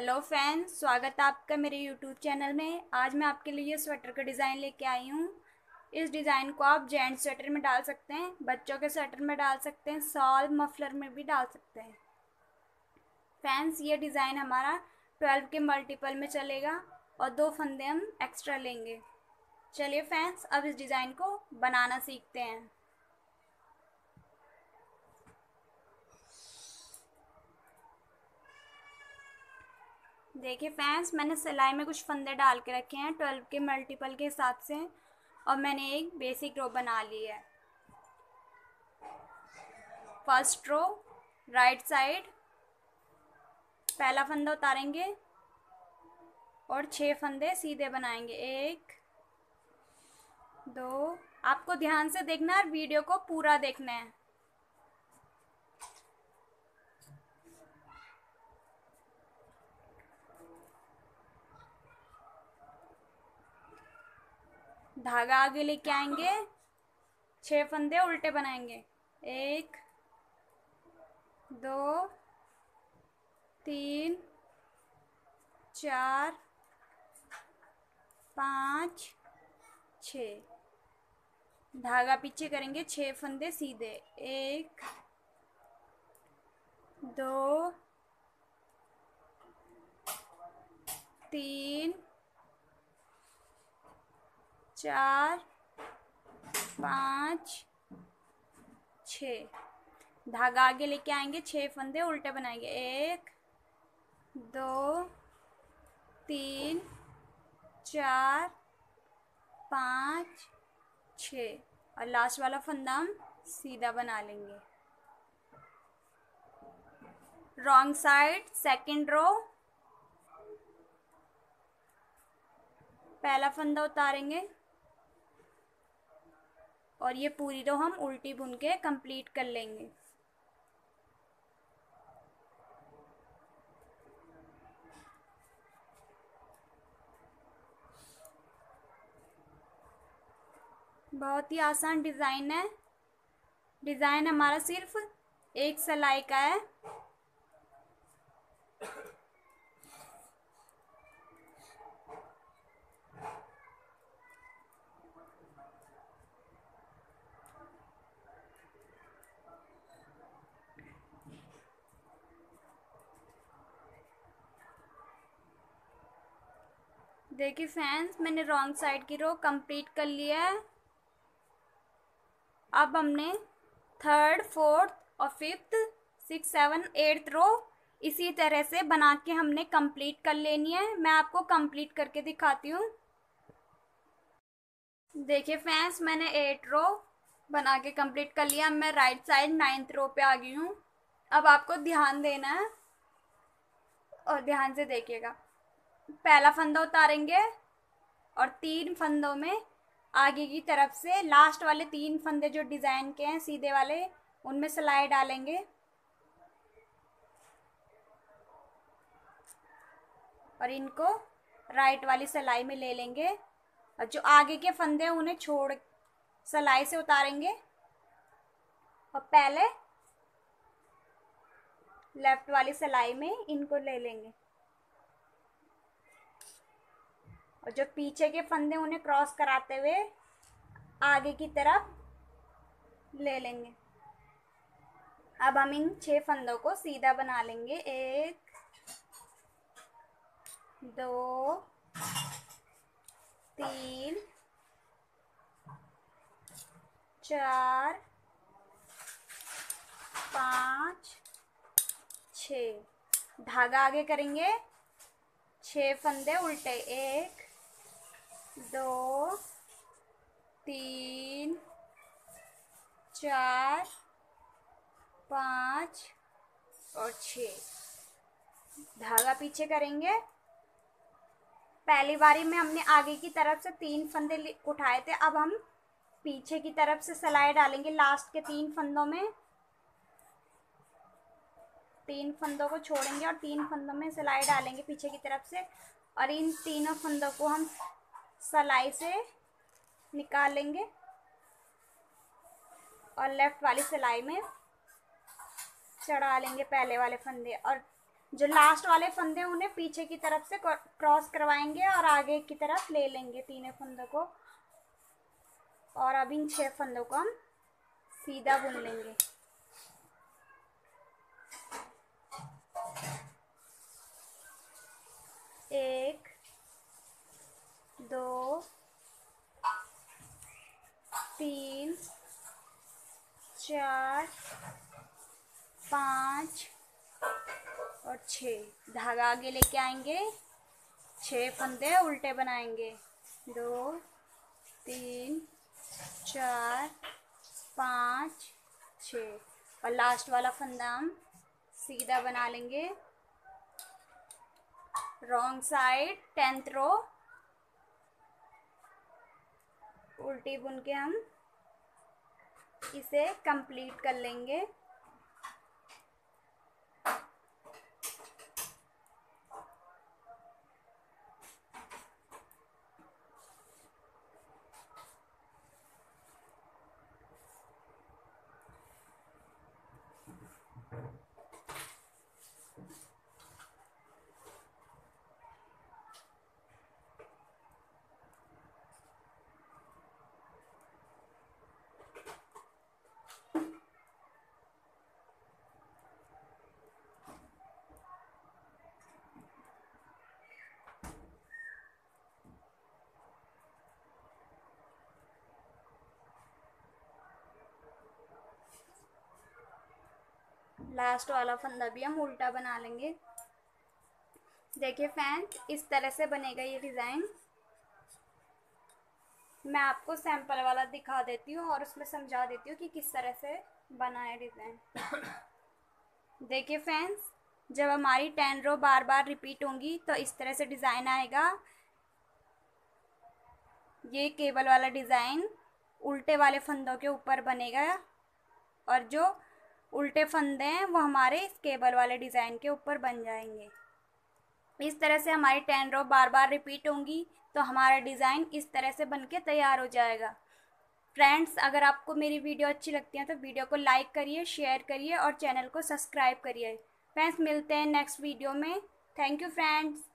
Hello friends, स्वागत है आपका मेरे यूट्यूब चैनल में। आज मैं आपके लिए स्वेटर का डिज़ाइन लेके आई हूँ। इस डिज़ाइन को आप जेंट्स स्वेटर में डाल सकते हैं, बच्चों के स्वेटर में डाल सकते हैं, शॉल मफलर में भी डाल सकते हैं। फ्रेंड्स, ये डिज़ाइन हमारा 12 के मल्टीपल में चलेगा और 2 फंदे हम एक्स्ट्रा लेंगे। चलिए फ्रेंड्स, अब इस डिज़ाइन को बनाना सीखते हैं। देखिए फ्रेंड्स, मैंने सिलाई में कुछ फंदे डाल के रखे हैं 12 के मल्टीपल के हिसाब से, और मैंने एक बेसिक रो बना ली है। फर्स्ट रो, राइट साइड पहला फंदा उतारेंगे और 6 फंदे सीधे बनाएंगे। 1, 2, आपको ध्यान से देखना है और वीडियो को पूरा देखना है। धागा आगे लेके आएंगे, 6 फंदे उल्टे बनाएंगे। 1, 2, 3, 4, 5, 6 धागा पीछे करेंगे, 6 फंदे सीधे। 1, 2, 3, 4, 5, 6 धागा आगे लेके आएंगे, 6 फंदे उल्टे बनाएंगे। 1, 2, 3, 4, 5, 6 और लास्ट वाला फंदा हम सीधा बना लेंगे। रॉन्ग साइड सेकंड रो पहला फंदा उतारेंगे और ये पूरी रो हम उल्टी बुन के कंप्लीट कर लेंगे। बहुत ही आसान डिज़ाइन है। डिज़ाइन हमारा सिर्फ एक सिलाई का है। देखिए फ्रेंड्स, मैंने रॉन्ग साइड की रो कंप्लीट कर लिया है। अब हमने 3rd, 4th और 5th, 6, 7, 8 रो इसी तरह से बना के हमने कंप्लीट कर लेनी है। मैं आपको कंप्लीट करके दिखाती हूँ। देखिए फ्रेंड्स, मैंने 8 रो बना के कंप्लीट कर लिया। मैं राइट साइड 9th रो पे आ गई हूँ। अब आपको ध्यान देना है और ध्यान से देखिएगा। पहला फंदा उतारेंगे और 3 फंदों में आगे की तरफ से लास्ट वाले 3 फंदे जो डिज़ाइन के हैं सीधे वाले, उनमें सिलाई डालेंगे। और इनको राइट वाली सिलाई में ले लेंगे और जो आगे के फंदे हैं उन्हें छोड़ सिलाई से उतारेंगे और पहले लेफ्ट वाली सिलाई में इनको ले लेंगे। और जो पीछे के फंदे उन्हें क्रॉस कराते हुए आगे की तरफ ले लेंगे। अब हम इन 6 फंदों को सीधा बना लेंगे। 1, 2, 3, 4, 5, 6 धागा आगे करेंगे, 6 फंदे उल्टे। 1, 2, 3, 4, 5 और 6 धागा पीछे करेंगे। पहली बारी में हमने आगे की तरफ से 3 फंदे उठाए थे। अब हम पीछे की तरफ से सिलाई डालेंगे लास्ट के 3 फंदों में। 3 फंदों को छोड़ेंगे और 3 फंदों में सिलाई डालेंगे पीछे की तरफ से। और इन तीनों फंदों को हम सिलाई से निकालेंगे और लेफ्ट वाली सिलाई में चढ़ा लेंगे पहले वाले फंदे। और जो लास्ट वाले फंदे उन्हें पीछे की तरफ से क्रॉस करवाएंगे और आगे की तरफ ले लेंगे तीनों फंदों को। और अब इन 6 फंदों को हम सीधा बुन लेंगे। एक, दो, तीन, चार, 5 और 6। धागा आगे लेके आएंगे, 6 फंदे उल्टे बनाएंगे। 2 3 4 5 6 और लास्ट वाला फंदा हम सीधा बना लेंगे। रॉन्ग साइड 10th रो उल्टी बुन के हम इसे कंप्लीट कर लेंगे। लास्ट वाला फंदा भी हम उल्टा बना लेंगे। देखिए फ्रेंड्स, इस तरह से बनेगा ये डिज़ाइन। मैं आपको सैंपल वाला दिखा देती हूँ और उसमें समझा देती हूँ कि किस तरह से बना है डिज़ाइन। देखिए फ्रेंड्स, जब हमारी 10 रो बार बार रिपीट होंगी तो इस तरह से डिज़ाइन आएगा। ये केबल वाला डिज़ाइन उल्टे वाले फंदों के ऊपर बनेगा और जो उल्टे फंदे हैं वो हमारे इस केबल वाले डिज़ाइन के ऊपर बन जाएंगे। इस तरह से हमारी 10 रो बार बार रिपीट होंगी तो हमारा डिज़ाइन इस तरह से बनके तैयार हो जाएगा। फ्रेंड्स, अगर आपको मेरी वीडियो अच्छी लगती है तो वीडियो को लाइक करिए, शेयर करिए और चैनल को सब्सक्राइब करिए। फ्रेंड्स, मिलते हैं नेक्स्ट वीडियो में। Thank you friends.